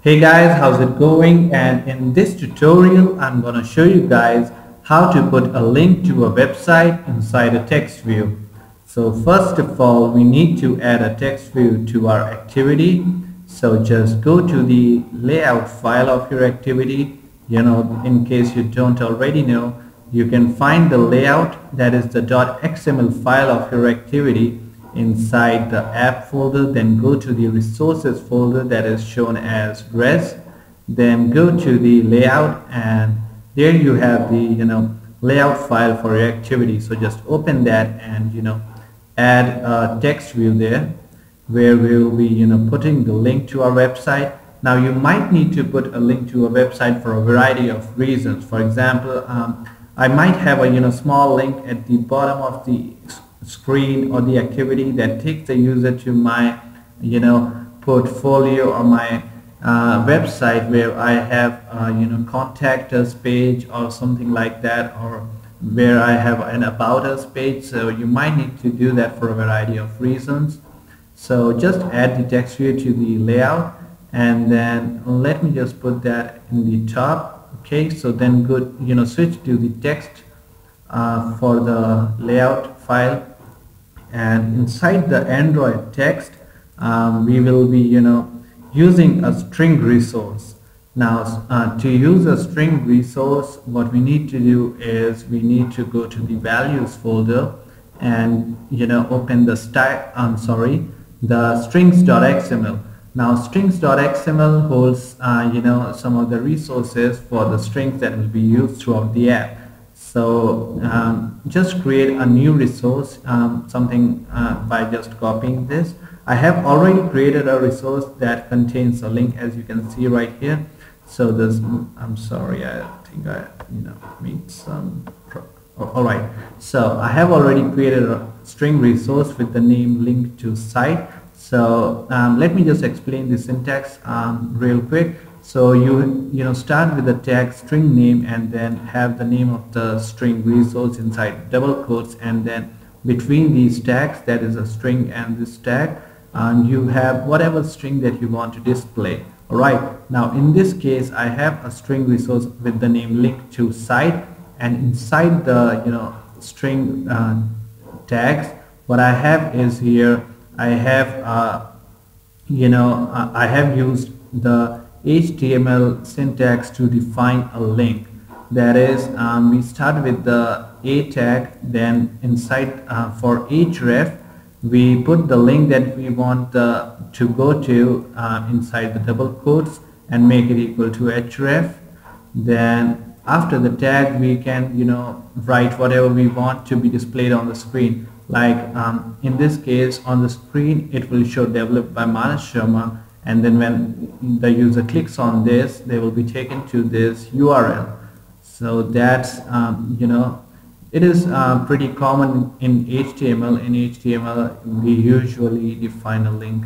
Hey guys, how's it going? And in this tutorial I'm gonna show you guys how to put a link to a website inside a text view. So first of all, we need to add a text view to our activity. So just go to the layout file of your activity. You know, in case you don't already know, you can find the layout, that is the .xml file of your activity, inside the app folder. Then go to the resources folder, that is shown as res. Then go to the layout, and there you have the layout file for your activity. So just open that and add a text view there where we will be putting the link to our website. Now you might need to put a link to a website for a variety of reasons. For example, I might have a small link at the bottom of the screen or the activity that takes the user to my portfolio or my website, where I have contact us page or something like that, or where I have an about us page. So you might need to do that for a variety of reasons. So just add the text view to the layout, and then let me just put that in the top. Okay, so then go switch to the text for the layout file, and inside the Android text we will be using a string resource. Now to use a string resource, what we need to do is we need to go to the values folder and open the strings.xml. Now strings.xml holds some of the resources for the strings that will be used throughout the app. So just create a new resource, by just copying this. I have already created a resource that contains a link, as you can see right here. So this, I'm sorry, I think I made some, alright. So I have already created a string resource with the name link to site. So let me just explain the syntax real quick. So you start with the tag string name, and then have the name of the string resource inside double quotes, and then between these tags, that is a string and this tag, you have whatever string that you want to display. Alright, now in this case I have a string resource with the name link to site, and inside the string tags, what I have is here I have I have used the HTML syntax to define a link. That is, we start with the a tag, then inside for each ref we put the link that we want to go to inside the double quotes and make it equal to href. Then after the tag we can write whatever we want to be displayed on the screen, like in this case on the screen it will show developed by Manas Sharma. And then when the user clicks on this, they will be taken to this URL. So that's it is pretty common in HTML. In HTML we usually define a link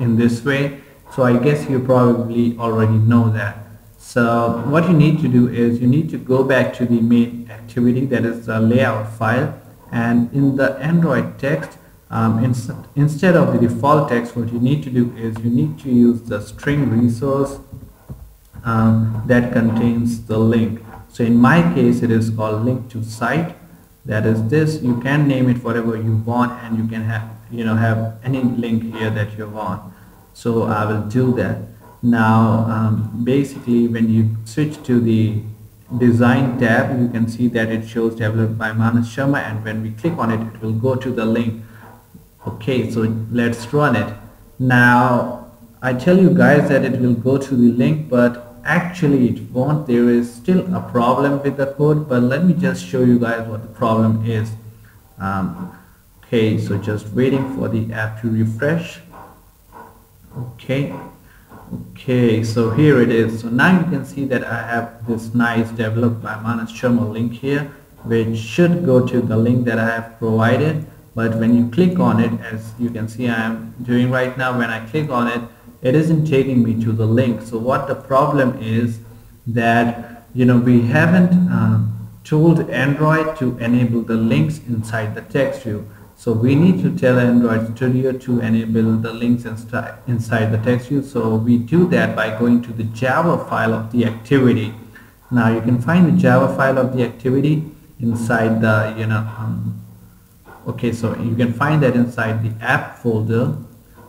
in this way, so I guess you probably already know that. So what you need to do is you need to go back to the main activity, that is the layout file, and in the Android text, instead of the default text, what you need to do is you need to use the string resource that contains the link. So in my case it is called link to site. That is this. You can name it whatever you want, and you can have have any link here that you want. So I will do that. Now basically when you switch to the design tab, you can see that it shows developed by Manas Sharma, and when we click on it, it will go to the link. Okay, so let's run it. Now I tell you guys that it will go to the link, but actually it won't. There is still a problem with the code, but let me just show you guys what the problem is. Okay, so just waiting for the app to refresh. Okay, so here it is. So now you can see that I have this nice developed by Manas Sharma link here, which should go to the link that I have provided. But when you click on it, as you can see I am doing right now, when I click on it, it isn't taking me to the link. So what the problem is that we haven't told Android to enable the links inside the text view. So we need to tell Android Studio to enable the links inside the text view. So we do that by going to the Java file of the activity. Now you can find the Java file of the activity inside the, so you can find that inside the app folder.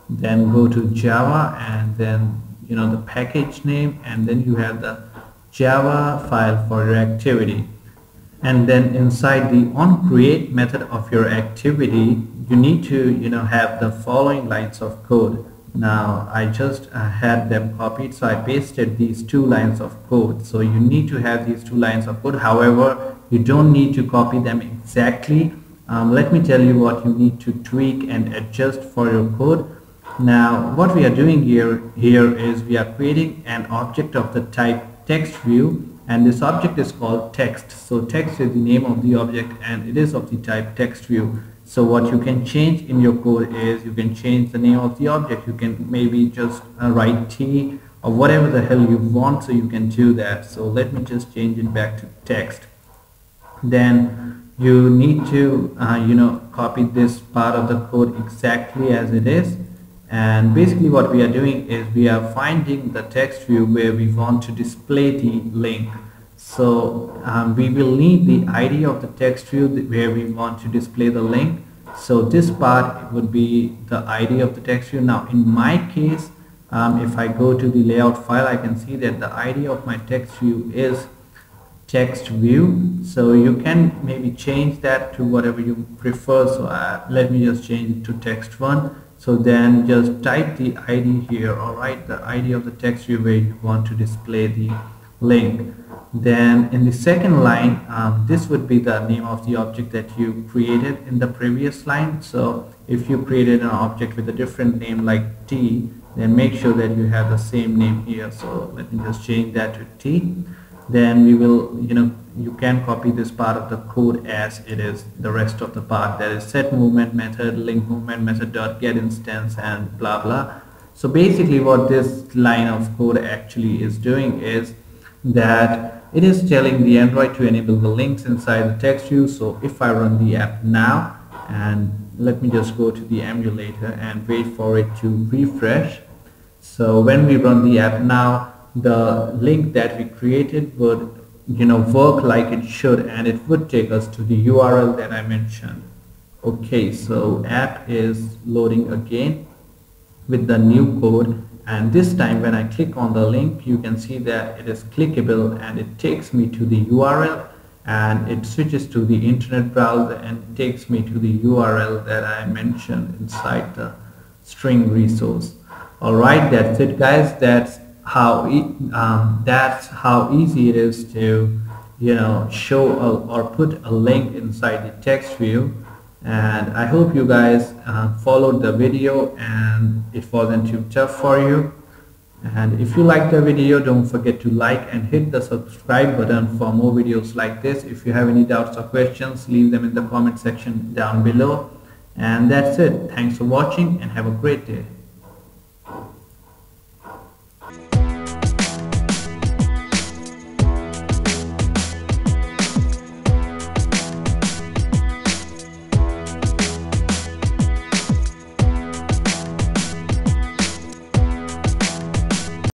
Then go to Java and then, the package name, and then you have the Java file for your activity. And then inside the onCreate method of your activity, you need to, have the following lines of code. Now, I just had them copied, so I pasted these two lines of code. So you need to have these two lines of code. However, you don't need to copy them exactly. Let me tell you what you need to tweak and adjust for your code. Now, what we are doing here is we are creating an object of the type TextView, and this object is called text. So text is the name of the object, and it is of the type TextView. So what you can change in your code is you can change the name of the object. You can maybe just write T or whatever the hell you want, so you can do that. So let me just change it back to text. Then you need to copy this part of the code exactly as it is. And basically what we are doing is we are finding the text view where we want to display the link. So we will need the ID of the text view where we want to display the link. So this part would be the ID of the text view. Now in my case, if I go to the layout file, I can see that the ID of my text view is text view. So you can maybe change that to whatever you prefer. So let me just change it to text one. So then just type the ID here, or write the ID of the text view where you want to display the link. Then in the second line, this would be the name of the object that you created in the previous line. So if you created an object with a different name like T, then make sure that you have the same name here. So let me just change that to T. Then we will, you can copy this part of the code as it is, the rest of the part, that is set movement method, link movement method dot get instance, and blah blah. So basically what this line of code actually is doing is that it is telling the Android to enable the links inside the text view. So if I run the app now, and let me just go to the emulator and wait for it to refresh. So when we run the app now, the link that we created would work like it should, and it would take us to the URL that I mentioned. Okay, so app is loading again with the new code, and this time when I click on the link, you can see that it is clickable and it takes me to the URL, and it switches to the internet browser and takes me to the URL that I mentioned inside the string resource. Alright, that's it guys. That's how easy it is to show or put a link inside the text view. And I hope you guys followed the video and it wasn't too tough for you. And if you liked the video, don't forget to like and hit the subscribe button for more videos like this. If you have any doubts or questions, leave them in the comment section down below. And that's it. Thanks for watching and have a great day.